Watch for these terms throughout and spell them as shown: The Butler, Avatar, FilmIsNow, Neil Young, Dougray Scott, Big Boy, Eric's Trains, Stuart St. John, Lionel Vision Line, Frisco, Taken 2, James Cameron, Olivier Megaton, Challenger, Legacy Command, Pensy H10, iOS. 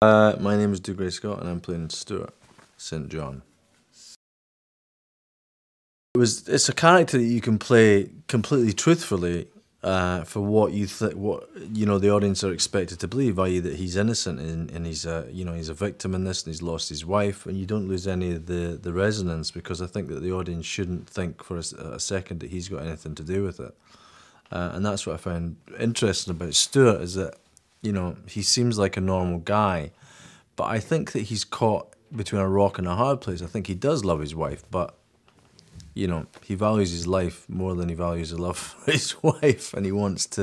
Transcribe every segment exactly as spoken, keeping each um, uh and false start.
Uh, my name is Dougray Scott and I'm playing Stuart Saint John. It was, it's a character that you can play completely truthfully uh, for what you th what you know the audience are expected to believe, that is that he's innocent and, and he's a, you know he's a victim in this and he's lost his wife, and you don't lose any of the, the resonance, because I think that the audience shouldn't think for a, a second that he's got anything to do with it. Uh, and that's what I found interesting about Stuart, is that You know, he seems like a normal guy, but I think that he's caught between a rock and a hard place. I think he does love his wife, but, you know, he values his life more than he values his love for his wife, and he wants to,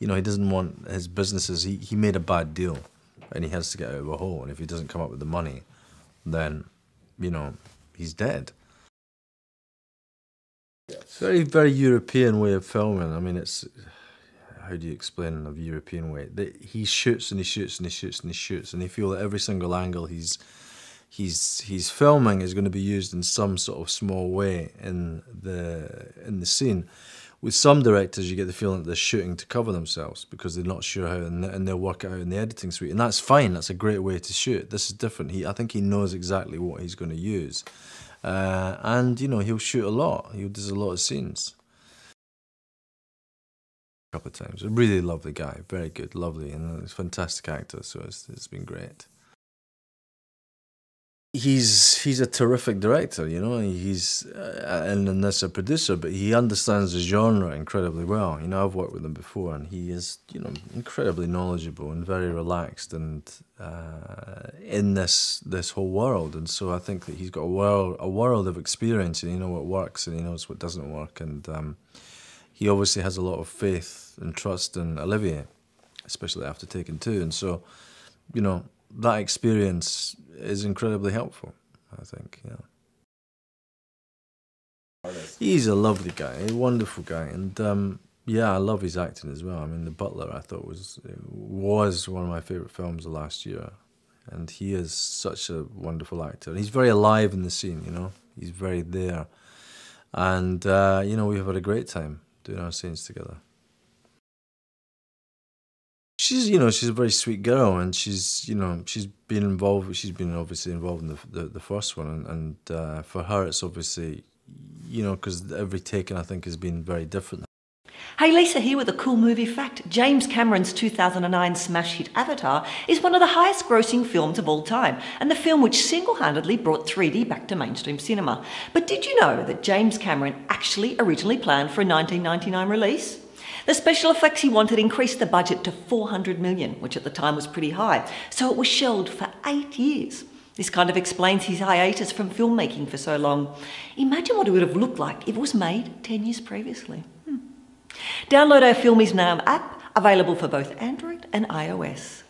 you know, he doesn't want his businesses. He, he made a bad deal, and he has to get out of a hole, and if he doesn't come up with the money, then, you know, he's dead. Very, very European way of filming. I mean, it's... How do you explain in a European way? That he shoots and he shoots and he shoots and he shoots, and they feel that every single angle he's he's he's filming is going to be used in some sort of small way in the in the scene. With some directors, you get the feeling that they're shooting to cover themselves because they're not sure how, and, and they'll work it out in the editing suite, and that's fine. That's a great way to shoot. This is different. He, I think, he knows exactly what he's going to use, uh, and you know he'll shoot a lot. He'll do a lot of scenes. Couple of times. A really lovely guy, very good, lovely, and a fantastic actor, so it's, it's been great. He's he's a terrific director, you know, he's, uh, and, and that's a producer, but he understands the genre incredibly well. You know, I've worked with him before, and he is, you know, incredibly knowledgeable and very relaxed and uh, in this this whole world, and so I think that he's got a world, a world of experience, and he knows what works, and he knows what doesn't work, and... Um, He obviously has a lot of faith and trust in Olivier, especially after Taken two, and so, you know, that experience is incredibly helpful, I think, yeah. He's a lovely guy, a wonderful guy, and um, yeah, I love his acting as well. I mean, The Butler, I thought, was, was one of my favourite films of last year, and he is such a wonderful actor. And he's very alive in the scene, you know, he's very there, and, uh, you know, we've had a great time doing our scenes together. She's, you know, she's a very sweet girl, and she's, you know, she's been involved, she's been obviously involved in the, the, the first one, and, and uh, for her it's obviously, you know, because every Taken, I think, has been very different. Hey, Lisa here with a cool movie fact. James Cameron's two thousand nine smash hit Avatar is one of the highest grossing films of all time, and the film which single-handedly brought three D back to mainstream cinema. But did you know that James Cameron actually originally planned for a nineteen ninety-nine release? The special effects he wanted increased the budget to four hundred million, which at the time was pretty high, so it was shelved for eight years. This kind of explains his hiatus from filmmaking for so long. Imagine what it would have looked like if it was made ten years previously. Download our Film Is Now app, available for both Android and iOS.